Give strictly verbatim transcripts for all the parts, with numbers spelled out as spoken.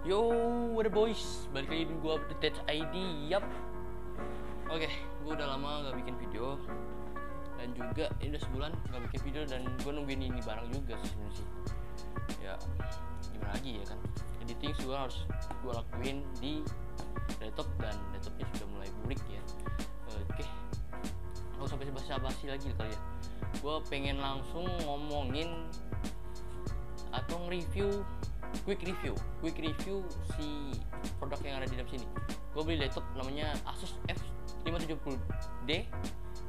Yo, what up boys, balik lagi di gue update I D. Yap. Oke, okay, gue udah lama gak bikin video. Dan juga, ini udah sebulan gak bikin video. Dan gue nungguin ini barang juga sih sebenernya sih. Ya, gimana lagi ya kan. Editing juga harus gue lakuin di laptop. Dan laptopnya sudah mulai burik ya. Oke, okay. Gak usah basa-basi lagi kali ya. Gue pengen langsung ngomongin atau nge-review, quick review, quick review si produk yang ada di dalam sini. Gue beli laptop namanya Asus F lima tujuh nol Z D,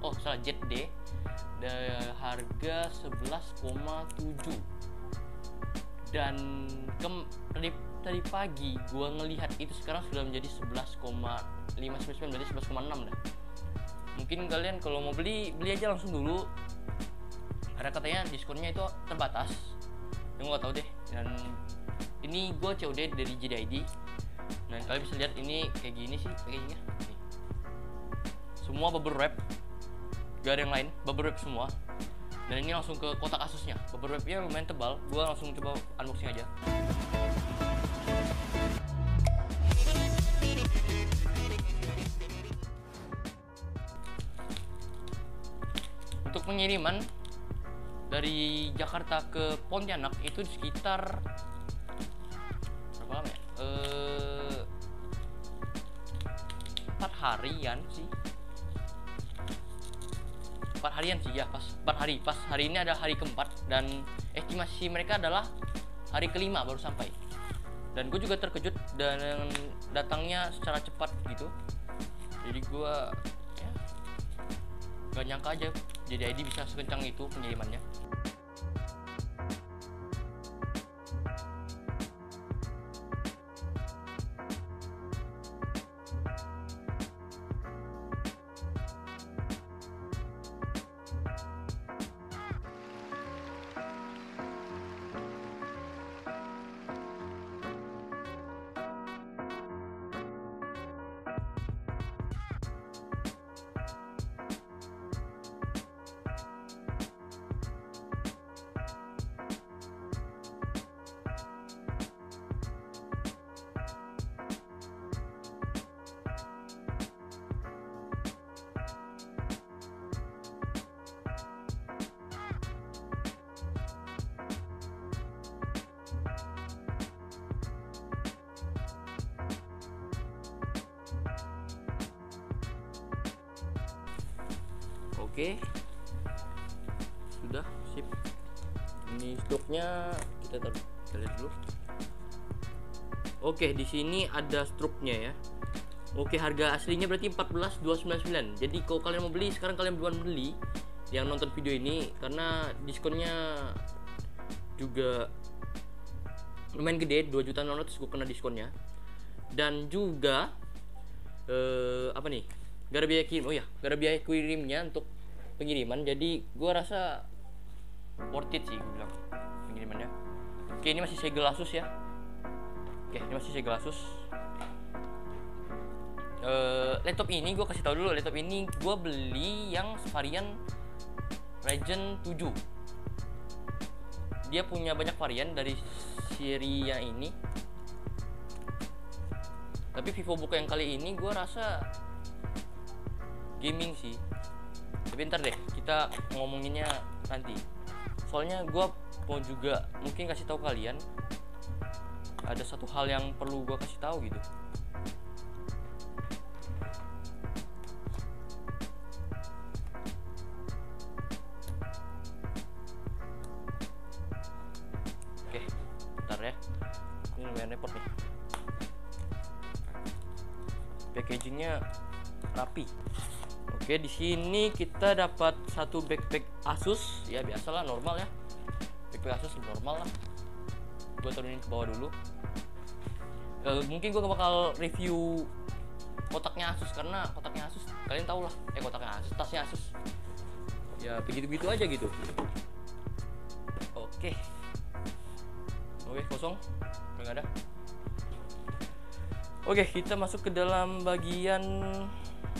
oh salah Z D, dari harga sebelas koma tujuh. Dan ke, tadi, tadi pagi gue ngelihat itu sekarang sudah menjadi sebelas koma lima sembilan sembilan, berarti sebelas koma enam dah. Mungkin kalian kalau mau beli beli aja langsung dulu. Ada katanya diskonnya itu terbatas. Yang nggak tahu deh. Dan ini gue C O D dari J D I D. Dan kalian bisa lihat ini kayak gini sih packagingnya. Semua bubble wrap, gak ada yang lain, bubble wrap semua. Dan ini langsung ke kotak Asusnya. Bubble wrapnya lumayan tebal. Gue langsung coba unboxing aja. Untuk pengiriman dari Jakarta ke Pontianak itu sekitar berapa lama ya? Eh, empat harian sih. empat harian sih ya, pas empat hari. Pas hari ini ada hari keempat dan estimasi mereka adalah hari kelima baru sampai. Dan gue juga terkejut dan datangnya secara cepat gitu. Jadi gue ya, gak nyangka aja J D I D bisa sekencang itu pengirimannya. Oke, okay. Sudah sip. Ini stoknya kita taruh, kita lihat dulu. Oke, okay, di sini ada struknya ya. Oke, okay, harga aslinya berarti empat belas ribu dua ratus sembilan puluh sembilan. Jadi kalau kalian mau beli sekarang, kalian buruan beli yang nonton video ini karena diskonnya juga lumayan gede, dua juta enam ratus ribu gue kena diskonnya. Dan juga eh, apa nih? Gak ada biaya kirim. Oh ya, gak ada biaya kirimnya untuk pengiriman, jadi gue rasa worth it sih gue bilang pengirimannya. Oke, ini masih segel Asus ya. Oke, ini masih segel Asus. Uh, laptop ini gue kasih tahu dulu, laptop ini gue beli yang varian Ryzen tujuh. Dia punya banyak varian dari seri yang ini. Tapi VivoBook yang kali ini gue rasa gaming sih. Tapi ntar deh kita ngomonginnya nanti. Soalnya gue mau juga mungkin kasih tahu kalian ada satu hal yang perlu gue kasih tahu gitu. Oke, ntar ya. Ini lumayan repot nih. Packagingnya rapi. Oke, di sini kita dapat satu backpack Asus ya, biasalah normal ya. Backpack Asus normal lah. Gue turunin ke bawah dulu. E, mungkin gue bakal review kotaknya Asus karena kotaknya Asus kalian tau lah. Eh kotaknya Asus, tasnya Asus. Ya begitu-begitu aja gitu. Oke. Oke, kosong. Enggak ada. Oke, kita masuk ke dalam bagian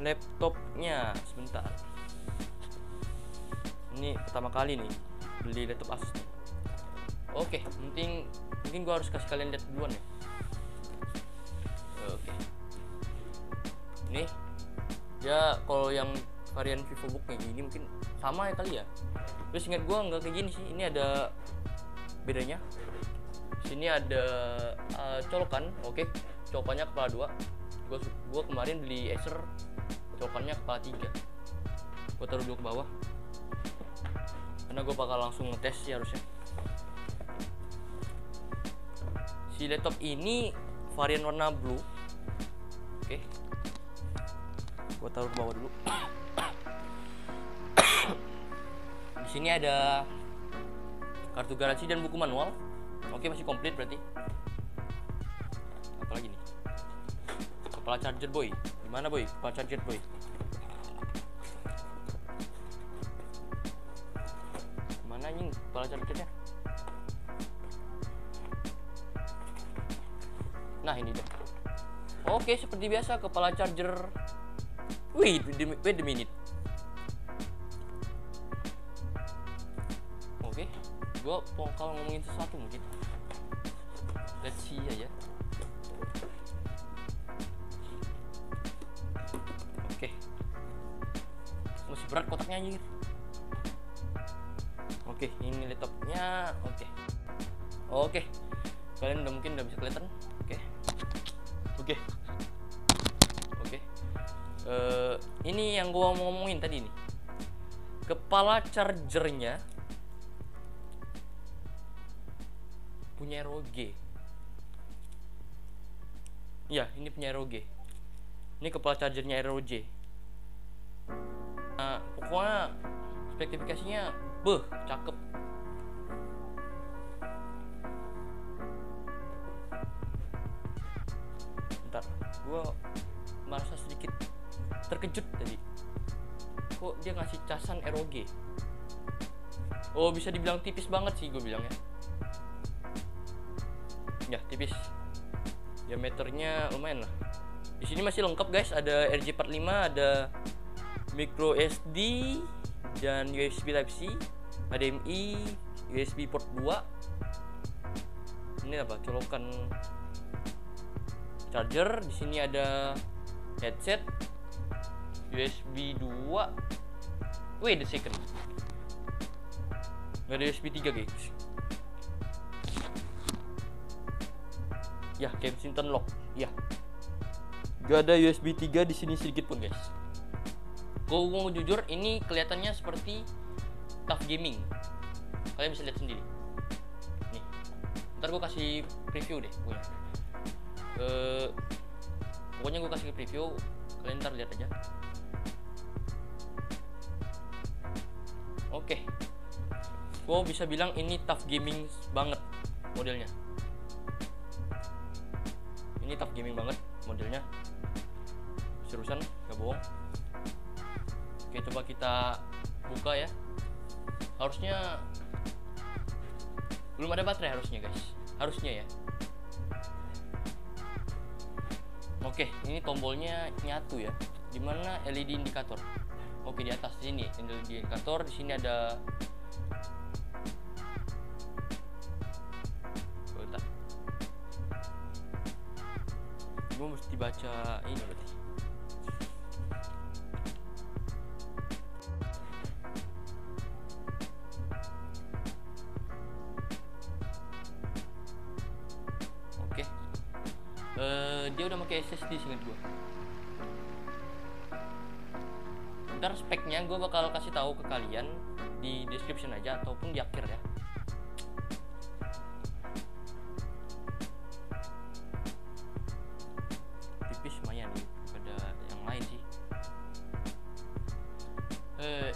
laptopnya sebentar. Ini pertama kali nih beli laptop Asus. Oke, penting mungkin, mungkin gue harus kasih kalian lihat duluan ya. oke. Ini ya kalau yang varian VivoBook kayak gini mungkin sama ya kali ya. Terus ingat gua nggak kayak gini sih, ini ada bedanya. Sini ada uh, colokan, oke. Okay. Colokannya kepala dua. Gua gua kemarin beli Acer, colokannya kepala tiga. Gua taruh dulu ke bawah. Karena gua bakal langsung ngetes sih harusnya. Si laptop ini varian warna blue. Oke. Okay. Gua taruh ke bawah dulu. Di sini ada kartu garansi dan buku manual. Oke, masih komplit berarti. Apalagi nih? Kepala charger boy. Gimana boy? Kepala charger boy. Mana anjing kepala chargernya? Nah, ini deh. Oke, seperti biasa kepala charger. Wait, wait a minute. Oke, gue kalau ngomongin sesuatu mungkin. Let's see aja. Oke, masih berat kotaknya anjir. Oke, ini laptopnya. Oke, oke, kalian udah mungkin udah bisa kelihatan. Oke, oke, oke. Uh, ini yang gue mau ngomongin tadi nih. Kepala chargernya punya R O G. Ya, ini punya R O G. Ini kepala chargernya R O G. Nah, pokoknya spesifikasinya beh, cakep. Bentar, gue merasa sedikit terkejut tadi. Kok dia ngasih casan R O G? Oh, bisa dibilang tipis banget sih gue bilangnya. Ya, tipis. Diameternya lumayan lah. Di sini masih lengkap guys, ada R J empat puluh lima, ada Micro S D dan U S B Type C, H D M I, U S B port dua. Ini apa? Colokan charger. Di sini ada headset U S B dua. Wait a second. Nggak ada U S B tiga guys. Ya, Kensington lock. Ya. Gak ada U S B tiga di sini sedikit pun, guys. Gua mau jujur, ini kelihatannya seperti TUF Gaming. Kalian bisa lihat sendiri. Nih. Ntar gua kasih preview deh punya. Eh, pokoknya gua kasih preview, kalian ntar lihat aja. Oke. Gua bisa bilang ini TUF Gaming banget modelnya. Ini TUF Gaming banget modelnya, seriusan gak bohong. Oke, coba kita buka ya. Harusnya belum ada baterai harusnya guys, harusnya ya. Oke, ini tombolnya nyatu ya, dimana L E D indikator. Oke, di atas sini L E D indikator. Di sini ada gue mesti baca ini berarti. Oke, uh, dia udah pakai S S D singkat gue. Ntar speknya gue bakal kasih tahu ke kalian di description aja ataupun di akhir ya.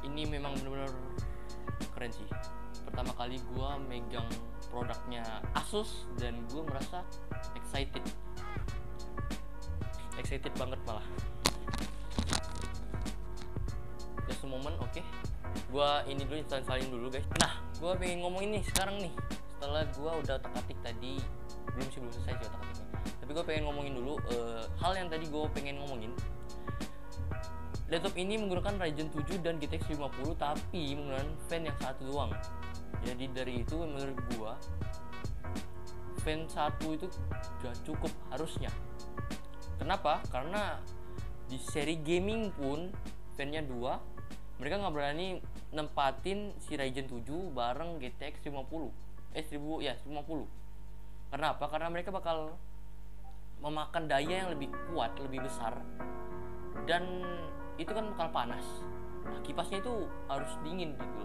Ini memang benar-benar keren sih. Pertama kali gue megang produknya Asus dan gue merasa excited, excited banget malah. Just a moment, oke. Okay. Gue ini dulu install-installin dulu guys. Nah, gue pengen ngomong ini sekarang nih. Setelah gue udah otak-atik tadi, belum sih belum selesai sih otak-atiknya. Tapi gue pengen ngomongin dulu uh, hal yang tadi gue pengen ngomongin. Laptop ini menggunakan Ryzen tujuh dan G T X lima puluh tapi menggunakan fan yang satu doang. Jadi dari itu menurut gua fan satu itu udah cukup harusnya. Kenapa? Karena di seri gaming pun fan-nya dua, mereka nggak berani nempatin si Ryzen tujuh bareng G T X seribu lima puluh. Kenapa? Karena mereka bakal memakan daya yang lebih kuat, lebih besar, dan itu kan bakal panas. Nah, kipasnya itu harus dingin gitu.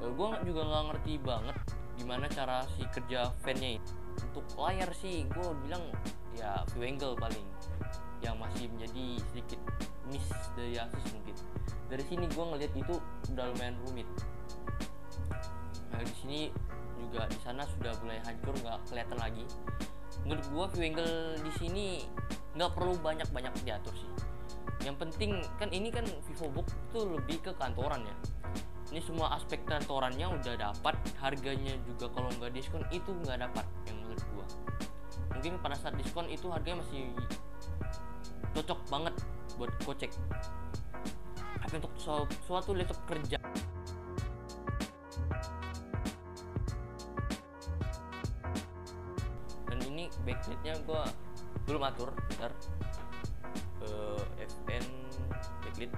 E, gue juga nggak ngerti banget gimana cara si kerja fan-nya ini. Untuk layar sih gue bilang ya view angle paling yang masih menjadi sedikit miss dari Asus mungkin. Dari sini gue ngelihat itu udah lumayan rumit. Nah, di sini juga di sana sudah mulai hancur, nggak kelihatan lagi. Menurut gua view angle di sini nggak perlu banyak-banyak diatur sih. Yang penting kan ini kan VivoBook tuh lebih ke kantoran ya. Ini semua aspek kantorannya udah dapat, harganya juga kalau nggak diskon itu nggak dapat yang menurut gua. Mungkin pada saat diskon itu harganya masih cocok banget buat gocek. Tapi untuk su suatu laptop kerja, backlight-nya gue belum atur, bentar. uh, F N backlight.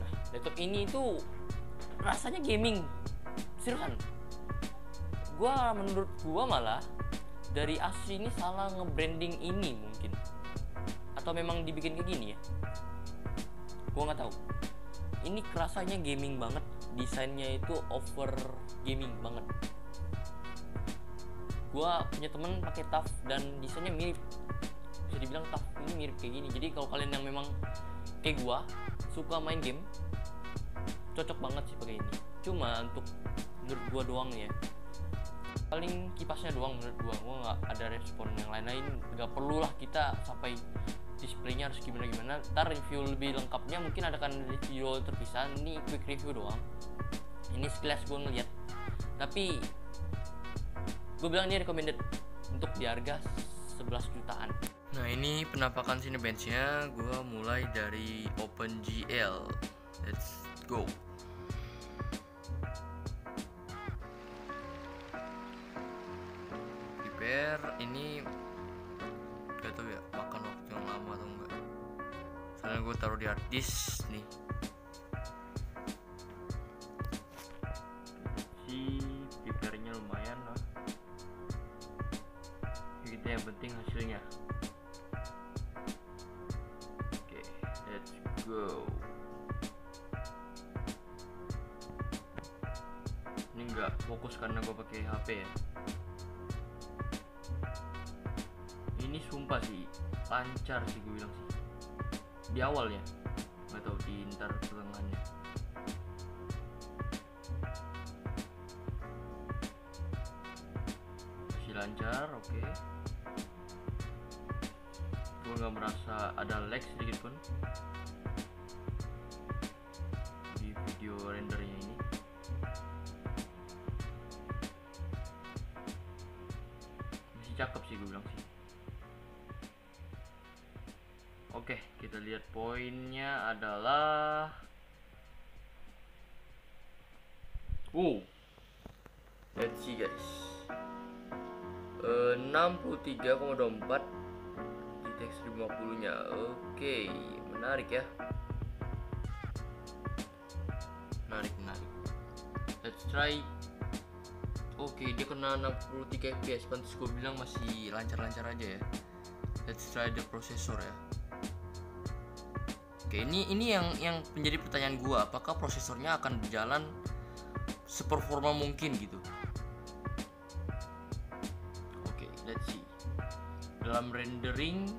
Nah, laptop ini itu rasanya gaming, seriusan. Gue menurut gue malah dari Asus ini salah nge-branding ini mungkin, atau memang dibikin kayak gini ya. Gue nggak tahu. Ini kerasanya gaming banget, desainnya itu over gaming banget. Gua punya temen pakai T U F dan desainnya mirip, bisa dibilang T U F ini mirip kayak gini. Jadi kalau kalian yang memang kayak gua suka main game, cocok banget sih pakai ini. Cuma untuk menurut gua doang ya, paling kipasnya doang menurut gua. Gua nggak ada respon yang lain-lain. Nggak perlulah kita sampai displaynya harus gimana-gimana. Ntar review lebih lengkapnya mungkin ada kan video terpisah. Ini quick review doang. Ini sekilas gua ngeliat, tapi gue bilang ini recommended untuk di harga sebelas jutaan. Nah, ini penampakan sini benchnya. Gue mulai dari OpenGL. Let's go. Prepare ini gak tau ya makan waktu yang lama atau enggak. Soalnya gue taruh di hard disk nih. Si prepare-nya lumayan lah. Yang penting hasilnya. Oke, okay, let's go. Ini nggak fokus karena gue pakai H P ya. Ini sumpah sih lancar sih gue bilang sih. Di awal ya, nggak tahu di ntar pertengahannya. Masih lancar, oke. Okay. Gue nggak merasa ada lag sedikit pun di video rendernya ini. Masih cakep sih gue bilang sih. Oke, kita lihat poinnya adalah uh let's see guys, uh, enam puluh tiga koma dua empat G T X seribu lima puluh nya. Oke, menarik ya, menarik menarik. Let's try. Oke, dia kena enam puluh tiga F P S, pantas gue bilang masih lancar-lancar aja ya. Let's try the processor ya. Oke, ini ini yang yang menjadi pertanyaan gue, apakah prosesornya akan berjalan seperforma mungkin gitu. Oke, let's see dalam rendering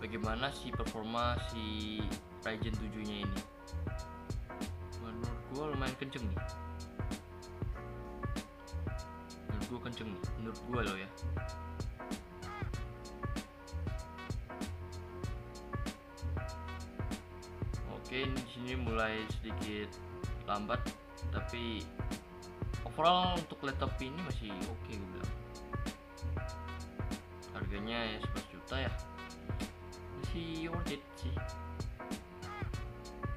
bagaimana si performa si Ryzen tujuh nya ini. Menurut gua lumayan kenceng nih. Menurut gua kenceng nih, menurut gua loh ya. Oke, di sini mulai sedikit lambat, tapi overall untuk laptop ini masih oke okay, gue bilang. Harganya ya sebelas juta ya, masih worth it sih.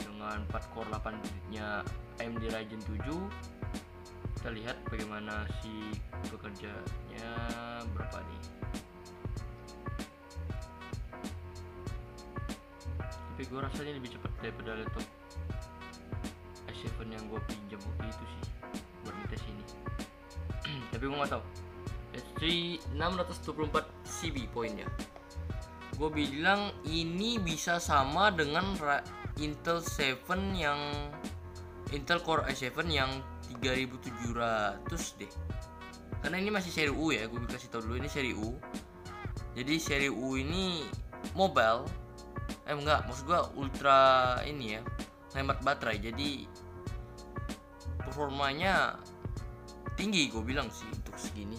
Dengan empat core delapan bit-nya A M D Ryzen tujuh, kita lihat bagaimana si pekerjanya berapa nih. gue rasanya lebih cepat daripada laptop i tujuh yang gue pinjam waktu itu sih buat ngetes ini. Tapi gue nggak tahu. Jadi enam ratus dua puluh empat C B poinnya. Gue bilang ini bisa sama dengan Intel tujuh yang Intel Core i tujuh yang tiga ribu tujuh ratus deh. Karena ini masih seri U ya, gue kasih tau dulu ini seri U. Jadi seri U ini mobile. Eh enggak, maksud gue ultra ini ya, hemat baterai. Jadi performanya tinggi gue bilang sih untuk segini.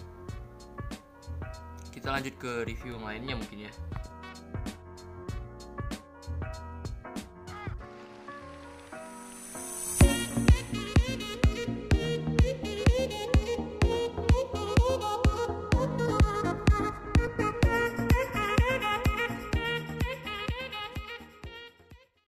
Kita lanjut ke review yang lainnya mungkin ya.